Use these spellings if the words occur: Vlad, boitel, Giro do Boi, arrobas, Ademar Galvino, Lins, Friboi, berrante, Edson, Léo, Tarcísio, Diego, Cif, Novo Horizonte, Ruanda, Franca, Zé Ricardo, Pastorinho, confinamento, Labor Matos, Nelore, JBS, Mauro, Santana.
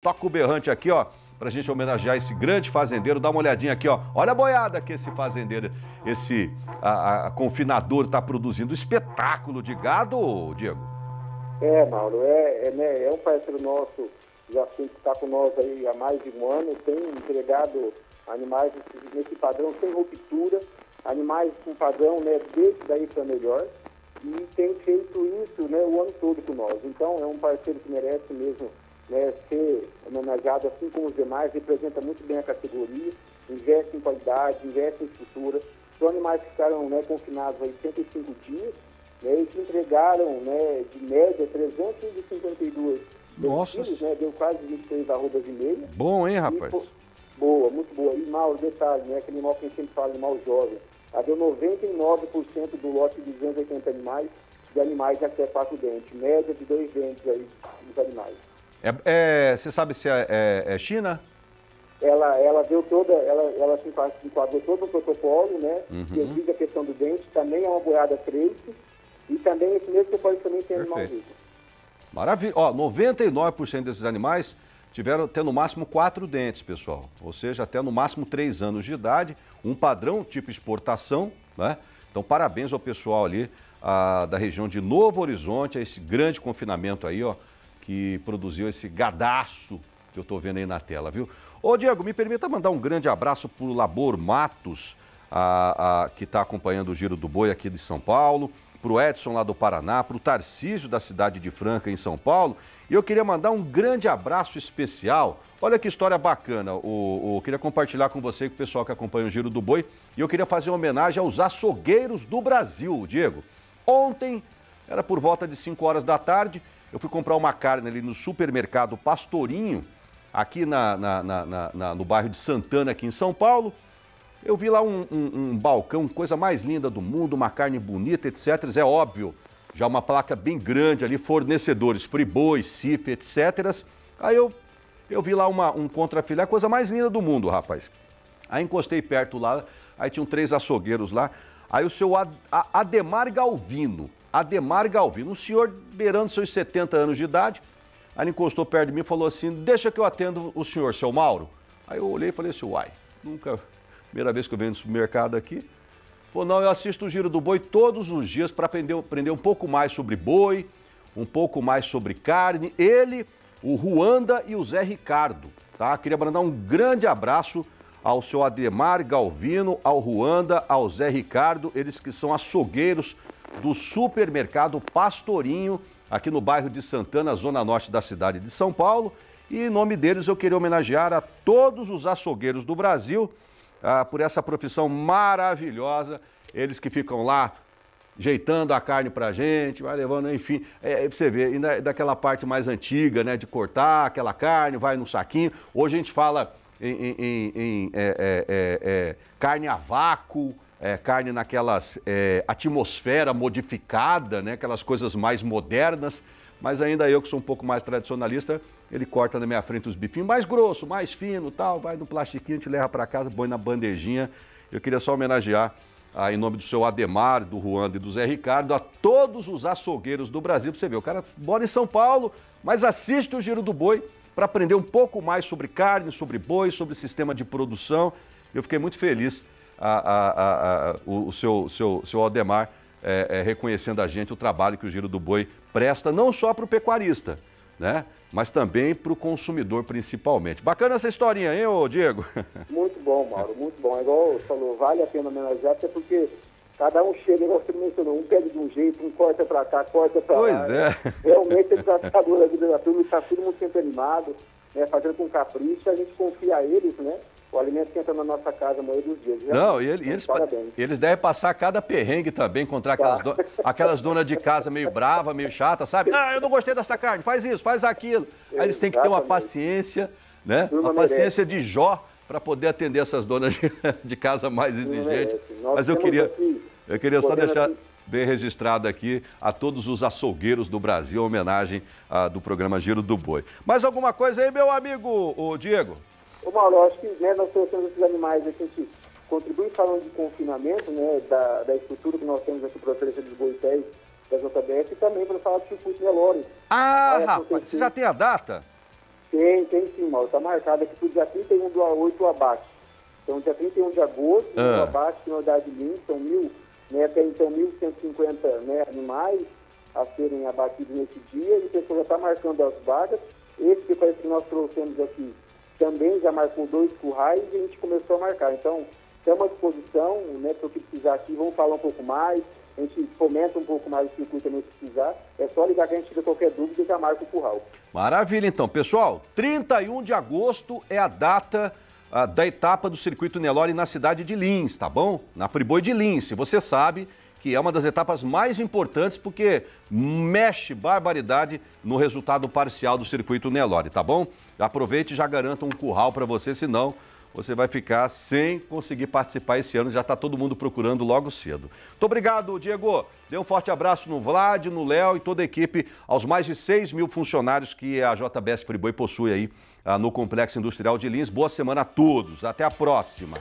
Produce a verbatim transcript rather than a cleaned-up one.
Toca o berrante aqui, ó, pra gente homenagear esse grande fazendeiro. Dá uma olhadinha aqui, ó. Olha a boiada que esse fazendeiro, esse a, a confinador tá produzindo. Espetáculo de gado, Diego. É, Mauro, é, é, né, é um parceiro nosso, já que tá com nós aí há mais de um ano, tem entregado animais nesse padrão sem ruptura, animais com padrão, né, desse daí pra melhor, e tem feito isso, né, o ano todo com nós. Então, é um parceiro que merece mesmo, né, ser homenageado, assim como os demais. Representa muito bem a categoria, investe em qualidade, investe em estrutura. São animais que ficaram, né, confinados aí cento e cinco dias, né, e que entregaram, né, de média trezentos e cinquenta e dois. Nossa! Quilos, né, deu quase vinte e três arrobas e meia. Bom, hein, rapaz? E, pô, boa, muito boa. E, Mauro, detalhe, né, aquele animal que a gente sempre fala, animal jovem, ela deu noventa e nove por cento do lote de duzentos e oitenta animais, de animais de até quatro dentes, média de dois dentes aí dos animais. É, é, você sabe se é, é, é China? Ela, ela deu toda, ela, ela se enquadrou todo o protocolo, né? Uhum. Que exige a questão do dente, também é uma boiada fresca e também esse mesmo protocolo também tem animal vivo. Maravilha. Ó, noventa e nove por cento desses animais tiveram até no máximo quatro dentes, pessoal. Ou seja, até no máximo três anos de idade, um padrão tipo exportação, né? Então, parabéns ao pessoal ali a, da região de Novo Horizonte, a esse grande confinamento aí, ó, que produziu esse gadaço que eu estou vendo aí na tela, viu? Ô, Diego, me permita mandar um grande abraço para o Labor Matos, a, a, que está acompanhando o Giro do Boi aqui de São Paulo, para o Edson lá do Paraná, para o Tarcísio da cidade de Franca, em São Paulo. E eu queria mandar um grande abraço especial. Olha que história bacana. Eu queria compartilhar com você e com o pessoal que acompanha o Giro do Boi. E eu queria fazer uma homenagem aos açougueiros do Brasil, Diego. Ontem, era por volta de cinco horas da tarde, eu fui comprar uma carne ali no supermercado Pastorinho, aqui na, na, na, na, no bairro de Santana, aqui em São Paulo. Eu vi lá um, um, um balcão, coisa mais linda do mundo, uma carne bonita, etcétera. É óbvio, já uma placa bem grande ali, fornecedores, Friboi, Cif, etcétera. Aí eu, eu vi lá uma, um contrafilé, coisa mais linda do mundo, rapaz. Aí encostei perto lá, aí tinham três açougueiros lá. Aí o seu Ad, a, Ademar Galvino... Ademar Galvino, um senhor beirando seus setenta anos de idade. Aí ele encostou perto de mim e falou assim: deixa que eu atendo o senhor, seu Mauro. Aí eu olhei e falei assim: uai, nunca, primeira vez que eu venho no supermercado aqui. Falou: não, eu assisto o Giro do Boi todos os dias para aprender, aprender um pouco mais sobre boi, um pouco mais sobre carne. Ele, o Ruanda e o Zé Ricardo, tá? Queria mandar um grande abraço ao seu Ademar Galvino, ao Ruanda, ao Zé Ricardo, eles que são açougueiros do supermercado Pastorinho, aqui no bairro de Santana, zona norte da cidade de São Paulo. E em nome deles eu queria homenagear a todos os açougueiros do Brasil ah, por essa profissão maravilhosa. Eles que ficam lá ajeitando a carne pra gente, vai levando, enfim, é, é pra você ver, ainda é daquela parte mais antiga, né, de cortar aquela carne, vai no saquinho. Hoje a gente fala em, em, em, em é, é, é, é, carne a vácuo, É, carne naquelas é, atmosfera modificada, né? Aquelas coisas mais modernas, mas ainda eu que sou um pouco mais tradicionalista, ele corta na minha frente os bifinhos mais grosso, mais fino, tal, vai no plastiquinho, te leva para casa, põe na bandejinha. Eu queria só homenagear, ah, em nome do seu Ademar, do Ruanda e do Zé Ricardo, a todos os açougueiros do Brasil. Pra você ver, o cara mora em São Paulo, mas assiste o Giro do Boi para aprender um pouco mais sobre carne, sobre boi, sobre sistema de produção. Eu fiquei muito feliz. A, a, a, a, o seu, seu, seu Ademar é, é, reconhecendo a gente, o trabalho que o Giro do Boi presta, não só para o pecuarista, né? Mas também para o consumidor, principalmente. Bacana essa historinha, hein, ô Diego? Muito bom, Mauro, muito bom. É igual você falou, vale a pena homenagear, até porque cada um chega, igual você mencionou, um pede de um jeito, um corta para cá, corta para lá. Pois é. Né? Realmente ele está sabendo a vida da turma, está todo mundo sempre animado, né? Fazendo com capricho, a gente confia a eles, né? O alimento que entra na nossa casa a maioria dos dias. Já. Não, e ele, então, eles, parabéns. Eles devem passar cada perrengue também, encontrar aquelas, do, aquelas donas de casa meio brava, meio chata, sabe? Ah, eu não gostei dessa carne, faz isso, faz aquilo. Aí eles têm que ter uma paciência, né? Uma paciência de Jó para poder atender essas donas de, de casa mais exigentes. Mas eu queria, eu queria só deixar bem registrado aqui a todos os açougueiros do Brasil, a homenagem a, do programa Giro do Boi. Mais alguma coisa aí, meu amigo, o Diego? Ô Mauro, acho que, né, nós trouxemos esses animais, a gente contribui falando de confinamento, né, da, da estrutura que nós temos aqui para a oferta dos boitéis da J B S e também para falar do circuito Nelore. Ah, rapaz, você já tem a data? Tem, tem sim, Mauro. Está marcado aqui para o dia trinta e um do oito o abate. Então, dia trinta e um de agosto, ah. o abate, que na unidade Lins, são mil, né, até então mil cento e cinquenta, né, animais a serem abatidos nesse dia. E o pessoal já está marcando as vagas. Esse que parece que nós trouxemos aqui também já marcou dois currais e a gente começou a marcar. Então, estamos à disposição, né, para o que precisar aqui. Vamos falar um pouco mais. A gente comenta um pouco mais o circuito também se precisar. É só ligar que a gente tira qualquer dúvida e já marca o curral. Maravilha, então. Pessoal, trinta e um de agosto é a data a, da etapa do circuito Nelore na cidade de Lins, tá bom? Na Friboi de Lins. Você sabe que é uma das etapas mais importantes porque mexe barbaridade no resultado parcial do circuito Nelore, tá bom? Aproveite e já garanta um curral para você, senão você vai ficar sem conseguir participar esse ano. Já está todo mundo procurando logo cedo. Muito obrigado, Diego. Dê um forte abraço no Vlad, no Léo e toda a equipe, aos mais de seis mil funcionários que a J B S Friboi possui aí ah, no Complexo Industrial de Lins. Boa semana a todos. Até a próxima.